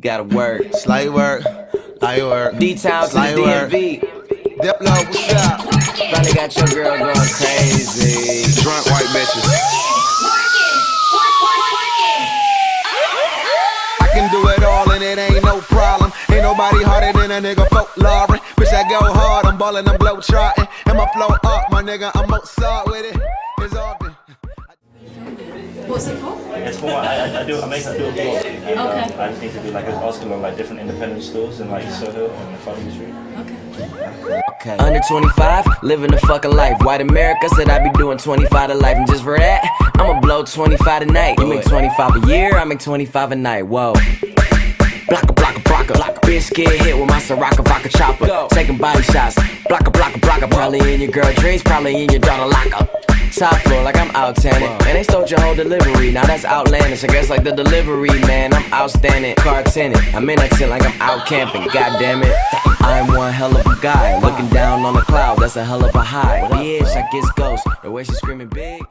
Gotta work. Slight work. Light work. D-Town to the DMV. Diplo, what's up? Finally got your girl going crazy. Drunk white bitches. I can do it all and it ain't no problem. Ain't nobody harder than a nigga folk Lauren. Bitch, I go hard. I'm ballin', I'm blow chartin'. And my flow up, my nigga. I'm Mozart with it. It's all good. What's it for? It's for I make a vlog. Okay. I just need to do like an Oscar on like different independent stores in like Soho and the fucking street. Okay. Okay. Under 25, living the fucking life. White America said I be doing 25 a life, and just for that, I'ma blow 25 a night. You make 25 a year, I make 25 a night. Whoa. Blocka, blocka, blocka. Bitch get hit with my Siracca vodka chopper. Go. Taking body shots. Blocka, blocka, blocka. Probably in your girl dreams, probably in your daughter locker. Top floor like I'm out tanning. And they stole your whole delivery. Now that's outlandish. I guess like the delivery man, I'm outstanding. Car tenant, I'm in a tent like I'm out camping. God damn it, I'm one hell of a guy. Looking down on a cloud, that's a hell of a high. Bitch, I guess ghost. The way she's screaming big.